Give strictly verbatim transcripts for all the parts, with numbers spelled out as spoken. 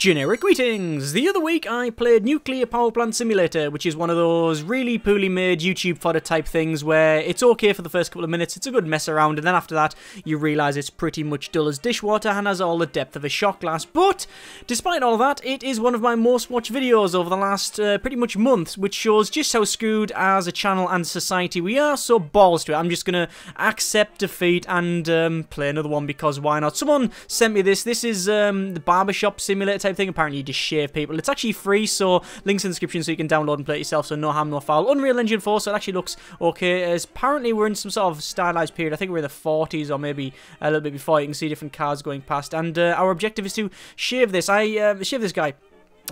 Generic greetings! The other week I played Nuclear Power Plant Simulator, which is one of those really poorly made YouTube fodder type things where it's okay for the first couple of minutes, it's a good mess around, and then after that you realise it's pretty much dull as dishwater and has all the depth of a shot glass. But despite all that, it is one of my most watched videos over the last uh, pretty much month, which shows just how screwed as a channel and society we are, so balls to it. I'm just going to accept defeat and um, play another one because why not? Someone sent me this. This is um, the Barbershop Simulator type thing. Apparently you just shave people. It's actually free, so links in the description so you can download and play it yourself, so no harm, no foul. Unreal Engine four, so it actually looks okay. As apparently we're in some sort of stylized period. I think we're in the forties or maybe a little bit before. You can see different cars going past, and uh, our objective is to shave this. I uh, shave this guy.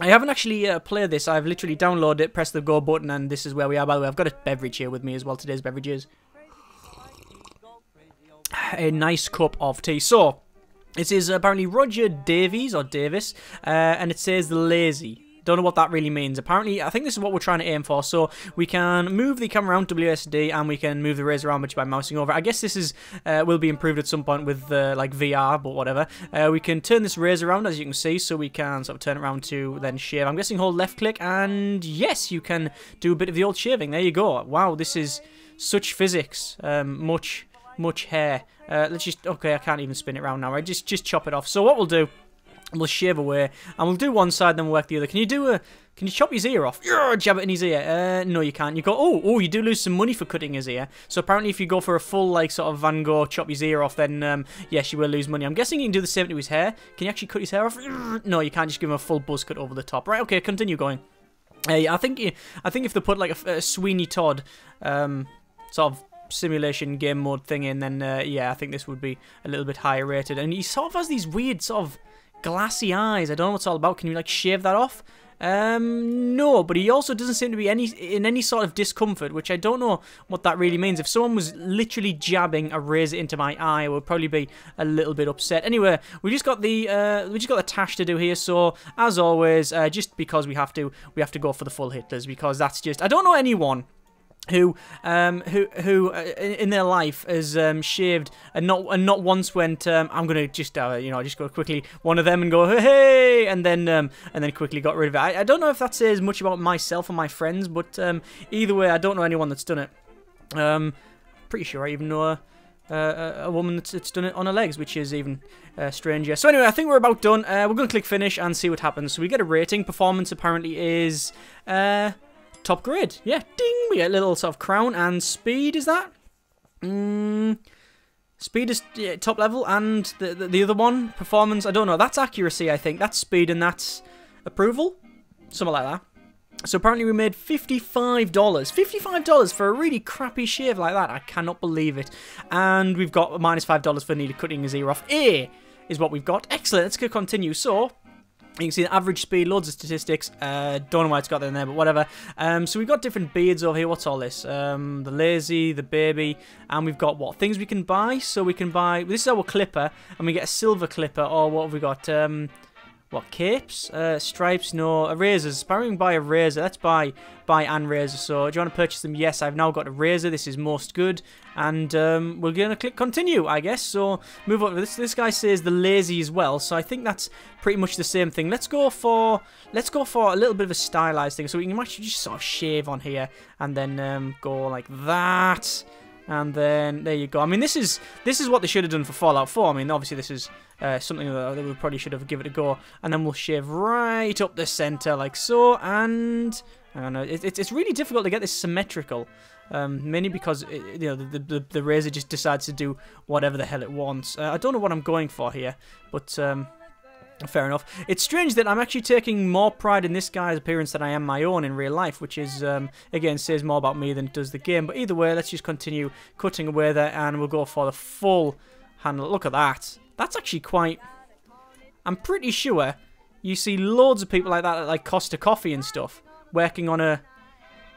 I haven't actually uh, played this. I've literally downloaded it, pressed the go button, and this is where we are. By the way, I've got a beverage here with me as well. Today's beverage is a nice cup of tea. So it is apparently Roger Davies, or Davis, uh, and it says lazy. Don't know what that really means. Apparently, I think this is what we're trying to aim for. So we can move the camera around W S D, and we can move the razor arm by mousing over. I guess this is uh, will be improved at some point with uh, like V R, but whatever. Uh, we can turn this razor around, as you can see, so we can sort of turn it around to then shave. I'm guessing hold left click, and yes, you can do a bit of the old shaving. There you go. Wow, this is such physics. Um, much. Much hair. Uh, let's just... Okay, I can't even spin it around now. Right? Just just chop it off. So what we'll do, we'll shave away, and we'll do one side, then we'll work the other. Can you do a... Can you chop his ear off? Yeah, jab it in his ear. Uh, no, you can't. You go, oh, oh, you do lose some money for cutting his ear. So apparently if you go for a full, like, sort of Van Gogh, chop his ear off, then, um, yes, you will lose money. I'm guessing you can do the same to his hair. Can you actually cut his hair off? No, you can't. Just give him a full buzz cut over the top. Right, okay, continue going. Uh, yeah, I think I think if they put, like, a, a Sweeney Todd, um, sort of simulation game mode thing in, then uh, yeah, I think this would be a little bit higher rated. And he sort of has these weird sort of glassy eyes. I don't know what's all about. Can you like shave that off? Um, no, but he also doesn't seem to be any in any sort of discomfort, which I don't know what that really means. If someone was literally jabbing a razor into my eye, I would probably be a little bit upset. Anyway, we just got the uh, we just got the tash to do here. So as always, uh, just because we have to, we have to go for the full hitlers, because that's just, I don't know anyone who um who who uh, in their life has um shaved and not and not once went um I'm gonna just uh, you know, just go quickly one of them and go hey, and then um and then quickly got rid of it. I, I don't know if that says much about myself or my friends, but um either way, I don't know anyone that's done it. um Pretty sure I even know a, a, a woman that's, that's done it on her legs, which is even uh, stranger. So anyway, I think we're about done. uh, We're gonna click finish and see what happens. So we get a rating. Performance apparently is uh top grade. Yeah, ding! We get a little sort of crown, and speed is that? Mm, speed is yeah, top level, and the, the the other one, performance, I don't know. That's accuracy, I think. That's speed, and that's approval? Something like that. So apparently we made fifty-five dollars. fifty-five dollars for a really crappy shave like that. I cannot believe it. And we've got minus five dollars for needed cutting his ear off. A is what we've got. Excellent. Let's go continue. So you can see the average speed, loads of statistics. Uh, don't know why it's got that in there, but whatever. Um, so we've got different beards over here. What's all this? Um, the lazy, the baby, and we've got what? Things we can buy. So we can buy... This is our clipper, and we get a silver clipper. Or what have we got? Um, what, capes? Uh, stripes? No. Razors. Apparently we can buy a razor. Let's buy buy an razor. So do you want to purchase them? Yes, I've now got a razor. This is most good. And um, we're going to click continue, I guess. So move on. This this guy says the lazy as well. So I think that's pretty much the same thing. Let's go for let's go for a little bit of a stylized thing. So we can actually just sort of shave on here and then um, go like that. And then there you go. I mean, this is this is what they should have done for Fallout four. I mean, obviously this is uh, something that we probably should have given it a go. And then we'll shave right up the center like so. And I don't know. It, it, it's really difficult to get this symmetrical. Um, mainly because it, you know, the, the the razor just decides to do whatever the hell it wants. Uh, I don't know what I'm going for here, but um, fair enough. It's strange that I'm actually taking more pride in this guy's appearance than I am my own in real life, which is um, again says more about me than it does the game. But either way, let's just continue cutting away there, and we'll go for the full handle. Look at that. That's actually quite. I'm pretty sure you see loads of people like that, like Costa Coffee and stuff, working on a.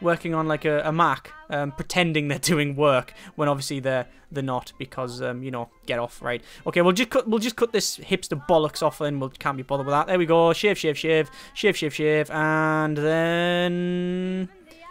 working on like a, a Mac, um, pretending they're doing work when obviously they're they're not, because um, you know, get off, right? Okay, we'll just cut we'll just cut this hipster bollocks off, and we we'll, can't be bothered with that. There we go, shave, shave, shave, shave, shave, shave, and then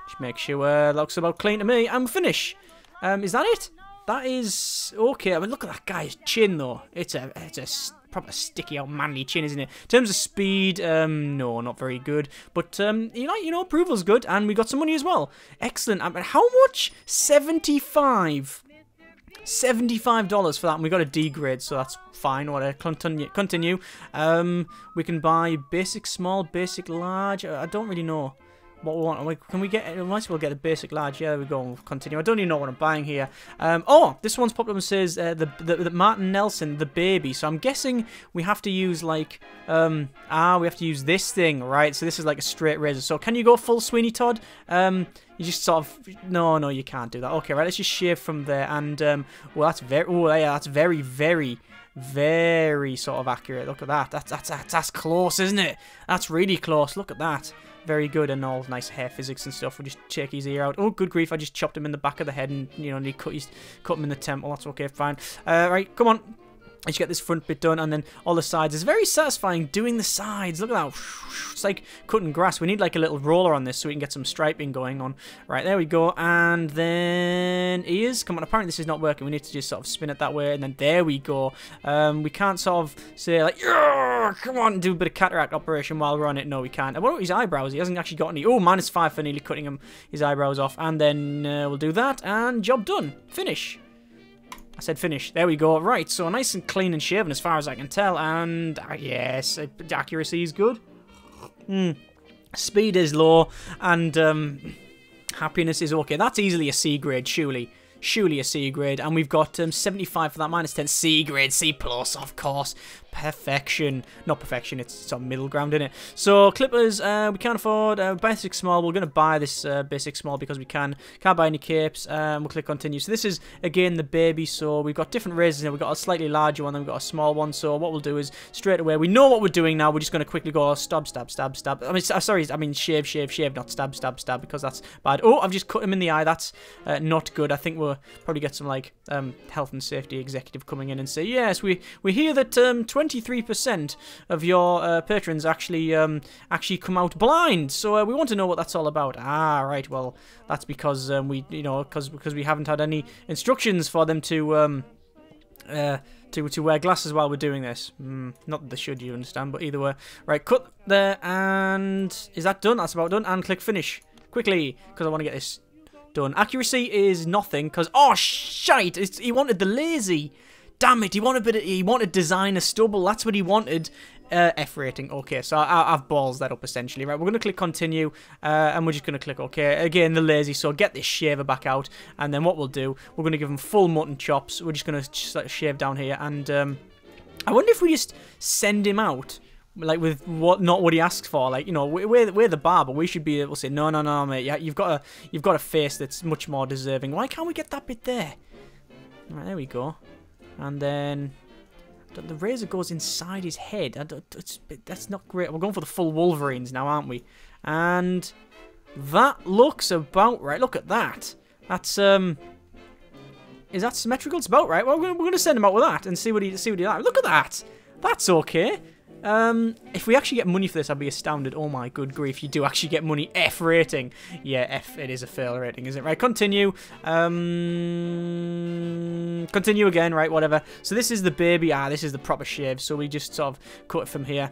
just make sure uh, looks about clean to me, and finish. Um, is that it? That is okay. I mean, look at that guy's chin though. It's a it's a proper sticky old manly chin, isn't it? In terms of speed, um, no, not very good. But, um, you know, you know, approval's good, and we got some money as well. Excellent. Um, how much? seventy-five dollars. seventy-five dollars for that, and we got a D grade, so that's fine. Whatever. Continue. Continue. Um, we can buy basic small, basic large. I don't really know what we want. Can we get? We might as well get a basic large. Yeah, there we go. We'll continue. I don't even know what I'm buying here. Um, oh, this one's popped up and says uh, the, the the Martin Nelson, the baby. So I'm guessing we have to use like um ah we have to use this thing, right? So this is like a straight razor. So can you go full Sweeney Todd? Um, you just sort of no no you can't do that. Okay, right. Let's just shave from there. And um, well that's very oh yeah that's very very. Very sort of accurate. Look at that. That's, that's that's that's close, isn't it? That's really close. Look at that. Very good, and all nice hair physics and stuff. We'll just check his ear out. Oh, good grief! I just chopped him in the back of the head, and you know, and he cut his cut him in the temple. That's okay, fine. Uh, right, come on. I just get this front bit done, and then all the sides. It's very satisfying doing the sides. Look at that. It's like cutting grass. We need like a little roller on this so we can get some striping going on. Right, there we go. And then ears. Come on, apparently this is not working. We need to just sort of spin it that way, and then there we go. Um, we can't sort of say like, come on, do a bit of cataract operation while we're on it. No, we can't. And what about his eyebrows? He hasn't actually got any. Oh, minus five for nearly cutting him his eyebrows off. And then uh, we'll do that, and job done. Finish. I said finish. There we go. Right, so nice and clean and shaven as far as I can tell. And uh, yes, uh, accuracy is good. Mm. Speed is low. And um, happiness is okay. That's easily a C grade, surely. Surely a C grade. And we've got um, seventy-five for that, minus ten. C grade, C plus, of course. Perfection. Not perfection, it's some middle ground, isn't it? So, clippers, uh, we can't afford. Uh, basic small, we're going to buy this uh, basic small because we can. Can't buy any capes. Um, we'll click continue. So, this is, again, the baby. So, we've got different razors here. We've got a slightly larger one, then we've got a small one. So, what we'll do is, straight away, we know what we're doing now. We're just going to quickly go, oh, stab, stab, stab, stab. I mean, sorry, I mean, shave, shave, shave, not stab, stab, stab, because that's bad. Oh, I've just cut him in the eye. That's uh, not good. I think we'll probably get some, like, um, health and safety executive coming in and say, yes, we, we hear that um, twenty-three percent of your uh, patrons actually um, actually come out blind. So uh, we want to know what that's all about. Ah, right. Well, that's because um, we, you know, because because we haven't had any instructions for them to um, uh, to to wear glasses while we're doing this. Mm, not that they should, you understand. But either way, right. Cut there, and is that done? That's about done. And click finish quickly because I want to get this done. Accuracy is nothing because oh shite! It's, he wanted the lazy. Damn it, he wanted a bit of, he wanted designer stubble, that's what he wanted. Uh, F rating, okay, so I, I've balls that up essentially. Right, we're going to click continue, uh, and we're just going to click okay. Again, the lazy, so get this shaver back out, and then what we'll do, we're going to give him full mutton chops. We're just going to shave down here, and um, I wonder if we just send him out. Like with what, not what he asks for. Like you know, we're we're the barber. We should be able to say no, no, no, mate. Yeah, you've got a you've got a face that's much more deserving. Why can't we get that bit there? All right, there we go. And then the razor goes inside his head. I don't, it's, that's not great. We're going for the full Wolverines now, aren't we? And that looks about right. Look at that. That's um, is that symmetrical? It's about right. Well, we're going to send him out with that and see what he see what he likes. Look at that. That's okay. Um, if we actually get money for this, I'd be astounded. Oh my good grief, you do actually get money. F rating. Yeah, F, it is a fail rating, isn't it? Right, continue. Um, continue again, right, whatever. So this is the baby. Ah, this is the proper shave. So we just sort of cut it from here.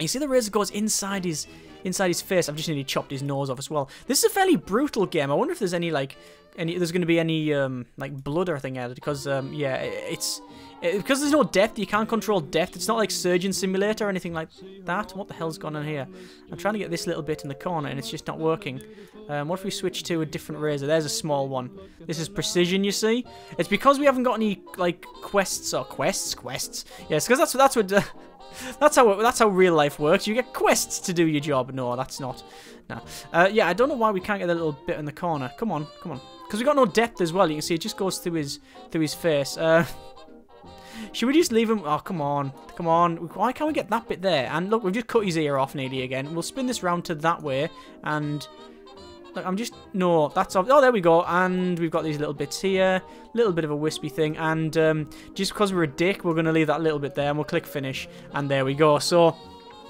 You see the razor goes inside his inside his face. I've just nearly chopped his nose off as well. This is a fairly brutal game. I wonder if there's any, like, any there's going to be any, um, like, blood or anything added. Because, um, yeah, it's... Because there's no depth, you can't control depth. It's not like Surgeon Simulator or anything like that. What the hell's gone on here? I'm trying to get this little bit in the corner and it's just not working. Um, what if we switch to a different razor? There's a small one. This is precision, you see? It's because we haven't got any, like, quests or quests? Quests. Yes, because that's, that's what... Uh, that's how that's how real life works. You get quests to do your job. No, that's not... No. Uh, yeah, I don't know why we can't get that little bit in the corner. Come on, come on. Because we got no depth as well. You can see it just goes through his, through his face. Uh... Should we just leave him? Oh, come on. Come on. Why can't we get that bit there? And look, we've just cut his ear off nearly again. We'll spin this round to that way. And look, I'm just... No, that's... Oh, there we go. And we've got these little bits here. Little bit of a wispy thing. And um, just because we're a dick, we're going to leave that little bit there. And we'll click finish. And there we go. So,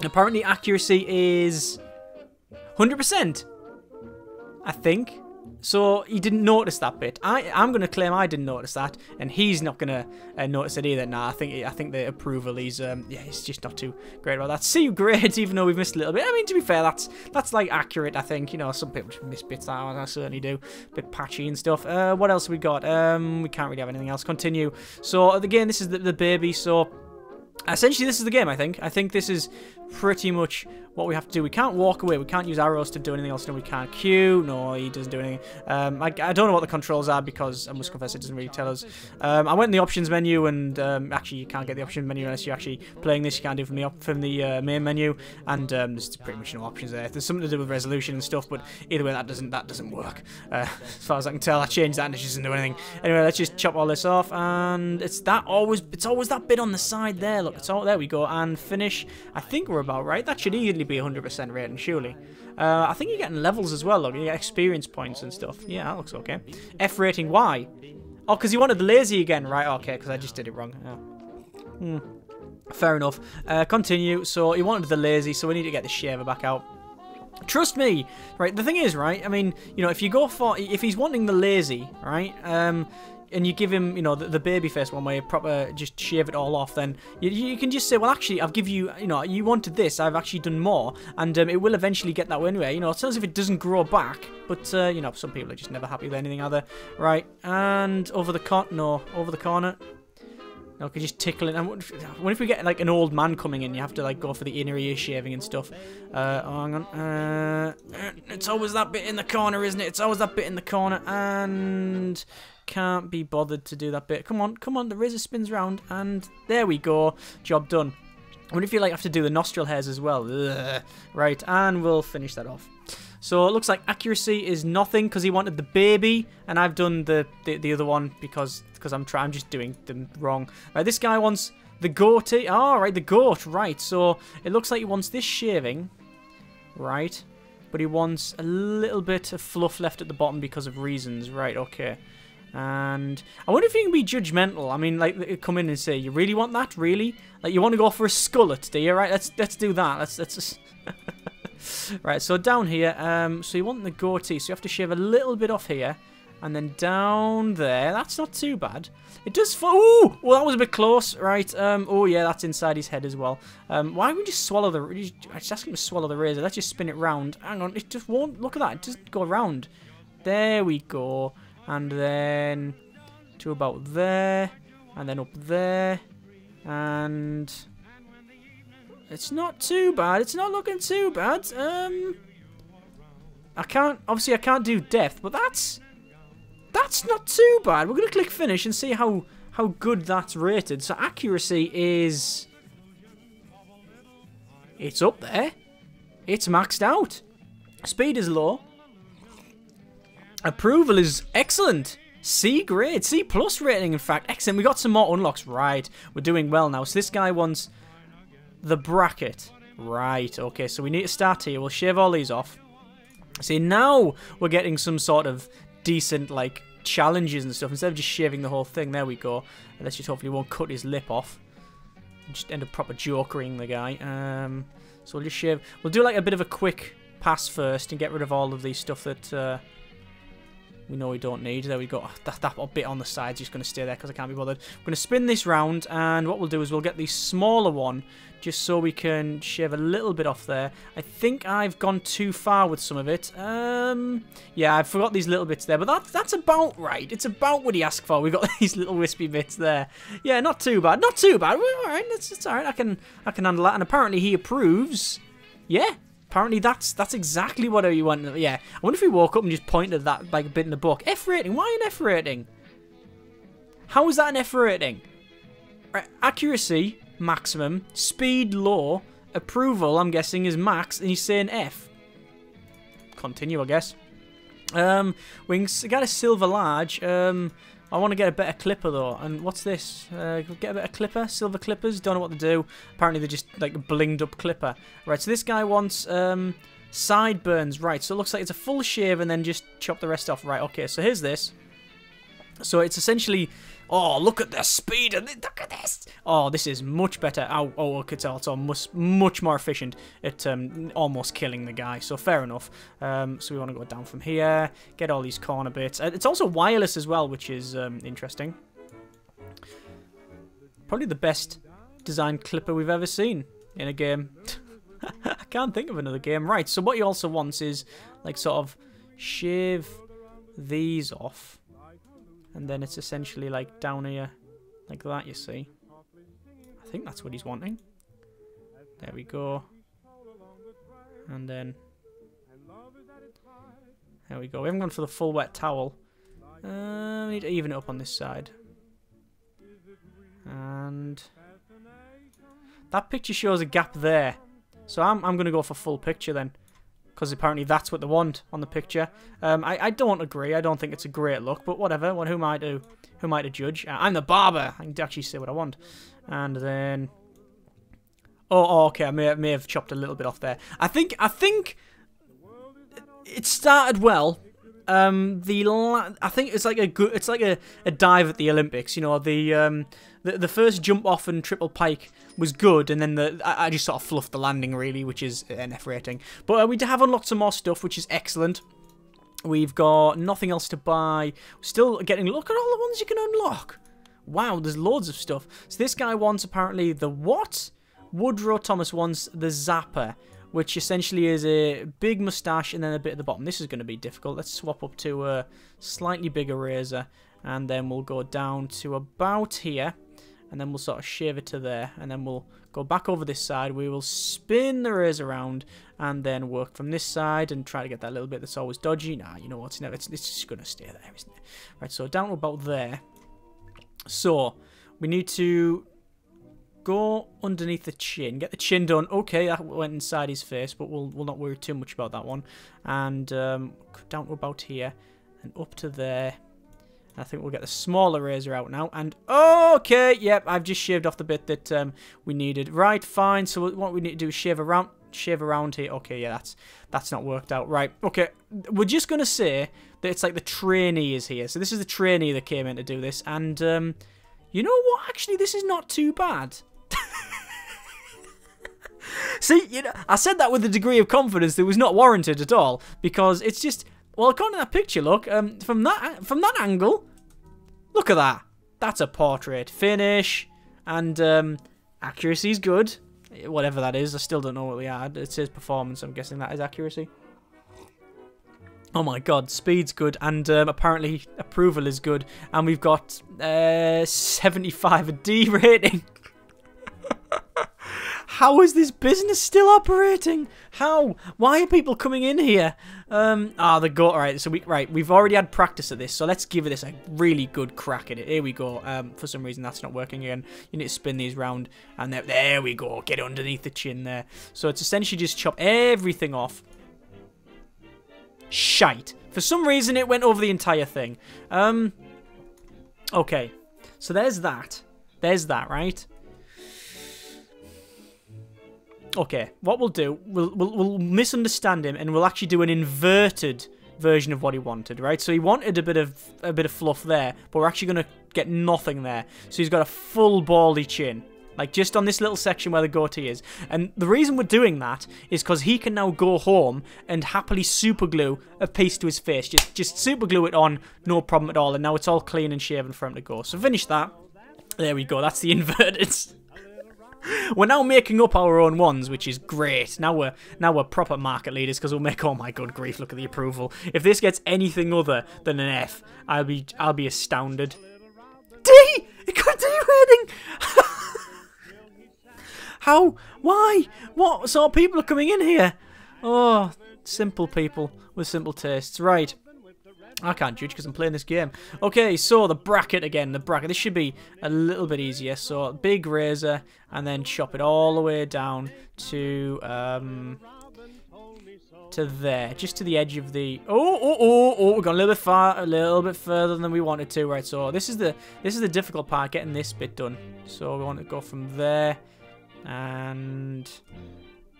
apparently accuracy is one hundred percent. I think. So he didn't notice that bit. I, I'm going to claim I didn't notice that, and he's not going to uh, notice it either. Nah, I think I think the approval is um, yeah, it's just not too great about that. C grades, even though we've missed a little bit. I mean, to be fair, that's that's like accurate. I think, you know, some people just miss bits out. I certainly do. A bit patchy and stuff. Uh, what else have we got? Um, we can't really have anything else. Continue. So again, this is the, the baby. So essentially, this is the game. I think. I think this is pretty much what we have to do. We can't walk away. We can't use arrows to do anything else. No, we can't queue. No, he doesn't do anything. Um, I, I don't know what the controls are because I must confess it doesn't really tell us. Um, I went in the options menu and um, actually you can't get the options menu unless you're actually playing this. You can't do from the op from the uh, main menu. And um, there's pretty much no options there. There's something to do with resolution and stuff, but either way that doesn't that doesn't work. Uh, as far as I can tell, I changed that and it doesn't do anything. Anyway, let's just chop all this off. And it's that always it's always that bit on the side there. Look, it's all there we go and finish. I think we're about right. That should easily be one hundred percent rating, surely. Uh, I think you're getting levels as well, though. You get experience points and stuff. Yeah, that looks okay. F rating, why? Oh, because you wanted lazy again. Right, okay, because I just did it wrong. Oh. Hmm. Fair enough. Uh, continue. So, you wanted the lazy, so we need to get the shaver back out. Trust me, right? The thing is, right? I mean, you know, if you go for... If he's wanting the lazy, right? Um... and you give him, you know, the, the baby face one where you proper just shave it all off, then you, you can just say, well, actually, I've give you, you know, you wanted this, I've actually done more, and um, it will eventually get that way anyway. You know, it's as if it doesn't grow back, but, uh, you know, some people are just never happy with anything either. Right, and over the cor- no, over the corner. No, could just tickle it. And what if, what if we get, like, an old man coming in? You have to, like, go for the inner ear shaving and stuff. Uh, oh, hang on. Uh, it's always that bit in the corner, isn't it? It's always that bit in the corner, and... Can't be bothered to do that bit. Come on, come on, the razor spins round, and there we go. Job done. I wonder if you like have to do the nostril hairs as well. Ugh. Right, and we'll finish that off. So it looks like accuracy is nothing because he wanted the baby, and I've done the the, the other one because because I'm trying, I'm just doing them wrong. Right, this guy wants the goatee. Oh, right, the goat. Right, so it looks like he wants this shaving. Right, but he wants a little bit of fluff left at the bottom because of reasons. Right, okay. And I wonder if you can be judgmental. I mean, like, come in and say, you really want that? Really? Like, you want to go for a skullet, do you? Right, let's let's do that. Let's, let's just... Right, so down here, um, so you want the goatee, so you have to shave a little bit off here. And then down there, that's not too bad. It does fall. Ooh! Well, that was a bit close, right? Um, oh, yeah, that's inside his head as well. Um, why don't we just swallow the... I just asked him to swallow the razor. Let's just spin it round. Hang on, it just won't... Look at that, it doesn't go round. There we go. And then to about there, and then up there, and it's not too bad. It's not looking too bad. Um, I can't, obviously I can't do depth, but that's, that's not too bad. We're going to click finish and see how, how good that's rated. So accuracy is, it's up there. It's maxed out. Speed is low. Approval is excellent. C grade. C plus rating, in fact. Excellent. We got some more unlocks. Right. We're doing well now. So this guy wants the bracket. Right. Okay. So we need to start here. We'll shave all these off. See, now we're getting some sort of decent, like, challenges and stuff. Instead of just shaving the whole thing. There we go. Unless you hopefully won't cut his lip off. Just end up proper jokering the guy. Um, so we'll just shave. We'll do, like, a bit of a quick pass first and get rid of all of these stuff that... Uh, we know we don't need. There we go. That, that bit on the side's just going to stay there because I can't be bothered. We're going to spin this round, and what we'll do is we'll get the smaller one just so we can shave a little bit off there. I think I've gone too far with some of it. Um, yeah, I forgot these little bits there, but that, that's about right. It's about what he asked for. We've got these little wispy bits there. Yeah, not too bad. Not too bad. We're all right. That's, that's all right. I can, I can handle that, and apparently he approves. Yeah. Apparently that's that's exactly what you want. Yeah, I wonder if we woke up and just pointed that like a bit in the book. F rating. Why an F rating? How is that an F rating? Right. Accuracy maximum, speed low, approval I'm guessing is max, and he's saying F. Continue, I guess. Um, we can get a silver large. Um, I want to get a better clipper though. And what's this? Uh, get a better clipper? Silver clippers? Don't know what to do. Apparently they're just like a blinged up clipper. Right, so this guy wants um, sideburns. Right, so it looks like it's a full shave and then just chop the rest off. Right, okay, so here's this. So it's essentially Oh, look at the speed and look at this. Oh, this is much better. Oh, oh, I could tell it's almost much more efficient at um, almost killing the guy. So fair enough. Um, so we want to go down from here, get all these corner bits. It's also wireless as well, which is um, interesting. Probably the best designed clipper we've ever seen in a game. I can't think of another game. Right, so what you also want is, like, sort of shave these off. And then it's essentially, like, down here, like that, you see. I think that's what he's wanting. There we go. And then... there we go. We haven't gone for the full wet towel. Uh, we need to even it up on this side. And... that picture shows a gap there. So I'm, I'm going to go for full picture then. Because apparently that's what they want on the picture. Um, I, I don't agree. I don't think it's a great look. But whatever. Well, who am I to, who am I to judge? I'm the barber. I can actually say what I want. And then... oh, oh okay. I may, may have chopped a little bit off there. I think... I think... it started well. Um, the la I think it's like a good, it's like a, a dive at the Olympics. You know, the um, the, the first jump off and triple pike was good, and then the I, I just sort of fluffed the landing really, which is an F rating. But uh, we have unlocked some more stuff, which is excellent. We've got nothing else to buy. Still getting look at all the ones you can unlock. Wow, there's loads of stuff. So this guy wants apparently the what? Woodrow Thomas wants the zapper, which essentially is a big moustache and then a bit at the bottom. This is going to be difficult. Let's swap up to a slightly bigger razor, and then we'll go down to about here, and then we'll sort of shave it to there, and then we'll go back over this side. We will spin the razor around, and then work from this side and try to get that little bit that's always dodgy. Nah, you know what? It's, it's just going to stay there, isn't it? Right, so down about there. So, we need to... go underneath the chin. Get the chin done. Okay, that went inside his face, but we'll, we'll not worry too much about that one. And um, down to about here. And up to there. I think we'll get the smaller razor out now. And okay, yep, I've just shaved off the bit that um, we needed. Right, fine. So what we need to do is shave around, shave around here. Okay, yeah, that's that's not worked out. Right, okay. We're just going to say that it's like the trainee is here. So this is the trainee that came in to do this. And um, you know what? Actually, this is not too bad. See, you know, I said that with a degree of confidence that was not warranted at all, because it's just, well, according to that picture, look, um, from that from that angle, look at that. That's a portrait finish, and um, accuracy's good, whatever that is. I still don't know what they are. It says performance. I'm guessing that is accuracy. Oh my God, speed's good, and um, apparently approval is good, and we've got uh, seventy-five a D rating. How is this business still operating? How? Why are people coming in here? Um, ah, the go. All right, so we right. We've already had practice at this, so let's give this a really good crack at it. Here we go. Um, for some reason that's not working again. You need to spin these round, and there, there we go. Get underneath the chin there. So it's essentially just chop everything off. Shite. For some reason it went over the entire thing. Um. Okay. So there's that. There's that. Right. Okay, what we'll do, we'll, we'll, we'll misunderstand him, and we'll actually do an inverted version of what he wanted, right? So he wanted a bit of a bit of fluff there, but we're actually going to get nothing there. So he's got a full baldy chin, like just on this little section where the goatee is. And the reason we're doing that is because he can now go home and happily superglue a piece to his face. Just, just superglue it on, no problem at all. And now it's all clean and shaven for him to go. So finish that. There we go, that's the inverted... We're now making up our own ones, which is great. Now we're now we're proper market leaders, because we'll make. Oh my good grief! Look at the approval. If this gets anything other than an F, I'll be I'll be astounded. D! It got a D rating. How? Why? What sort of people are coming in here? Oh, simple people with simple tastes, right? I can't judge because I'm playing this game. Okay, so the bracket again. The bracket. This should be a little bit easier. So big razor, and then chop it all the way down to um to there, just to the edge of the. Oh, oh, oh, oh! We've gone a little bit far, a little bit further than we wanted to. Right. So this is the this is the difficult part, getting this bit done. So we want to go from there, and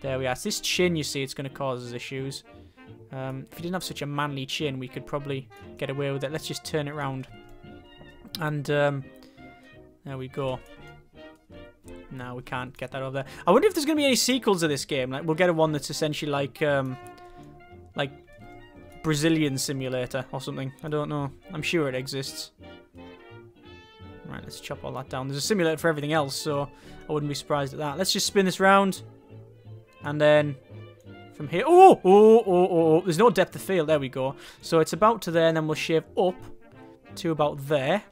there we are. It's this chin, you see, it's going to cause us issues. Um, if you didn't have such a manly chin, we could probably get away with it. Let's just turn it round. And um, There we go. No, we can't get that over there. I wonder if there's going to be any sequels to this game. Like, we'll get a one that's essentially like, um, like Brazilian Simulator or something. I don't know. I'm sure it exists. Right, let's chop all that down. There's a simulator for everything else, so I wouldn't be surprised at that. Let's just spin this round. And then from here... Oh! Oh, oh, oh, oh. There's no depth of field. There we go. So it's about to there, and then we'll shave up to about there.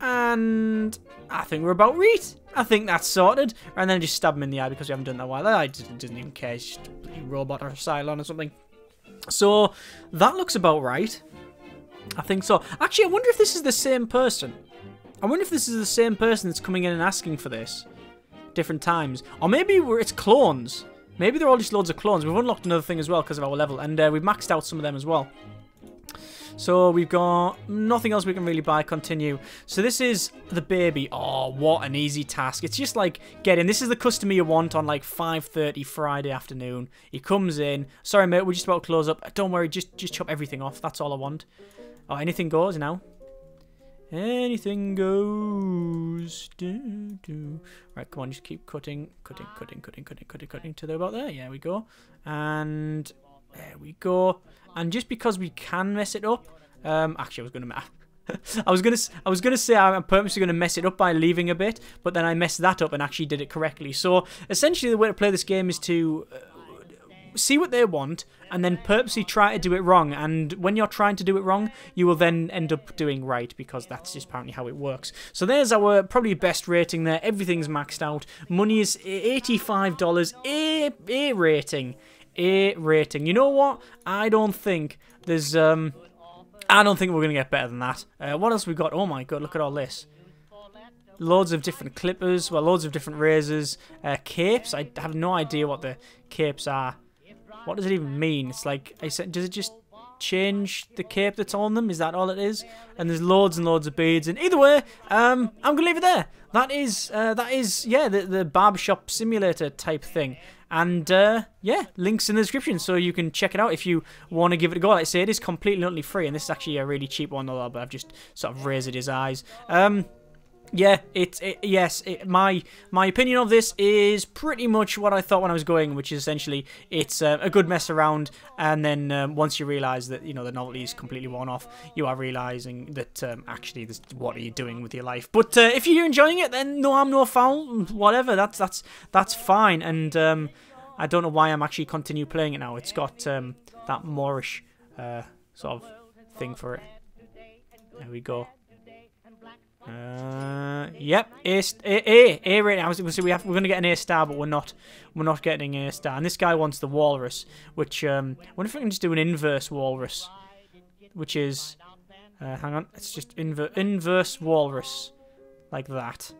And I think we're about right. I think that's sorted. And then just stab him in the eye because we haven't done that while. I didn't, didn't even care. It's just a robot or a Cylon or something. So that looks about right. I think so. Actually, I wonder if this is the same person. I wonder if this is the same person that's coming in and asking for this. Different times. Or maybe we're, it's clones. Maybe they're all just loads of clones. We've unlocked another thing as well because of our level. And uh, we've maxed out some of them as well. So we've got nothing else we can really buy. Continue. So this is the baby. Oh, what an easy task. It's just like, get in. This is the customer you want on like five thirty Friday afternoon. He comes in. Sorry, mate. We're just about to close up. Don't worry. Just, just chop everything off. That's all I want. Oh, anything goes now. Anything goes. Do, do. Right, come on. Just keep cutting. Cutting, cutting, cutting, cutting, cutting, cutting. To about there. Yeah, we go. And... there we go. And just because we can mess it up, um, actually I was gonna, I was gonna, I was gonna say I'm purposely gonna mess it up by leaving a bit, but then I messed that up and actually did it correctly. So essentially, the way to play this game is to uh, see what they want and then purposely try to do it wrong. And when you're trying to do it wrong, you will then end up doing right because that's just apparently how it works. So there's our probably best rating there. Everything's maxed out. Money is eighty-five dollars. A A rating. A rating. You know what? I don't think there's, um, I don't think we're going to get better than that. Uh, what else we got? Oh my god, look at all this. Loads of different clippers, well, loads of different razors, uh, capes. I have no idea what the capes are. What does it even mean? It's like, I said, does it just change the cape that's on them? Is that all it is? And there's loads and loads of beads. And either way, um, I'm going to leave it there. That is, uh, that is, yeah, the, the Barbershop Simulator type thing. And, uh, yeah, links in the description so you can check it out if you want to give it a go. Like I say, it is completely and utterly free, and this is actually a really cheap one, although I've just sort of razored his eyes. Um, yeah, it, it yes, it, my my opinion of this is pretty much what I thought when I was going, which is essentially it's uh, a good mess around, and then um, once you realise that, you know, the novelty is completely worn off, you are realising that um, actually, this, what are you doing with your life? But uh, if you're enjoying it, then no harm, no foul, whatever, that's that's that's fine, and um, I don't know why I'm actually continue playing it now. It's got um, that Moorish uh, sort of thing for it. There we go. Uh, yep, A, A, A rating. I was going to say we have, we're going to get an A star, but we're not. We're not getting an A star. And this guy wants the walrus, which um, I wonder if I can just do an inverse walrus, which is, uh, hang on, it's just inver inverse walrus, like that.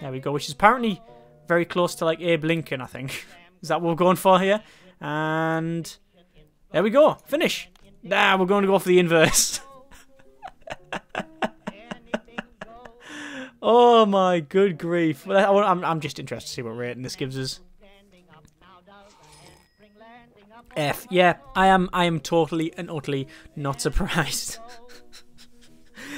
There we go. Which is apparently very close to like Abe Lincoln, I think. Is that what we're going for here? And there we go. Finish. Nah, we're going to go for the inverse. Oh my good grief. I'm just interested to see what rating this gives us. F. Yeah, I am I am totally and utterly not surprised.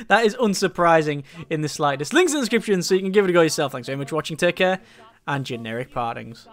That is unsurprising in the slightest. Links in the description so you can give it a go yourself. Thanks very much for watching. Take care. And generic partings.